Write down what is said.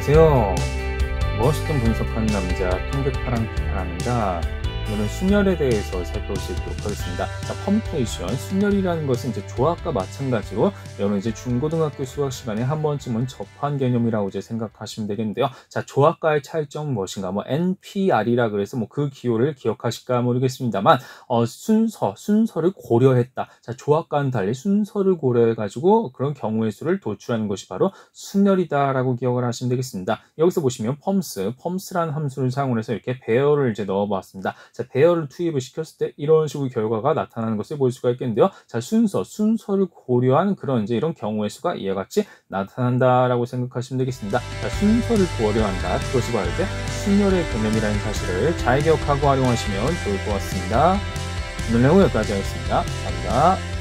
안녕하세요. 멋있던 분석하는 남자 통백파랑파랑입니다. 오늘은 순열에 대해서 살펴보도록 하겠습니다. 자, 퍼뮤테이션, 순열이라는 것은 이제 조합과 마찬가지로 여러분 이제 중고등학교 수학 시간에 한 번쯤은 접한 개념이라고 이제 생각하시면 되겠는데요. 자, 조합과의 차이점 무엇인가? NPR이라 그래서 그 기호를 기억하실까 모르겠습니다만 순서를 고려했다. 자, 조합과는 달리 순서를 고려해가지고 그런 경우의 수를 도출하는 것이 바로 순열이다라고 기억을 하시면 되겠습니다. 여기서 보시면 펌스라는 함수를 사용해서 이렇게 배열을 이제 넣어봤습니다. 자, 배열을 투입을 시켰을 때 이런 식으로 결과가 나타나는 것을 볼 수가 있겠는데요. 자, 순서를 고려한 그런 이런 경우의 수가 이와 같이 나타난다라고 생각하시면 되겠습니다. 자, 순서를 고려한다. 그것이 바로 이제 순열의 개념이라는 사실을 잘 기억하고 활용하시면 좋을 것 같습니다. 오늘 내용 여기까지 하겠습니다. 감사합니다.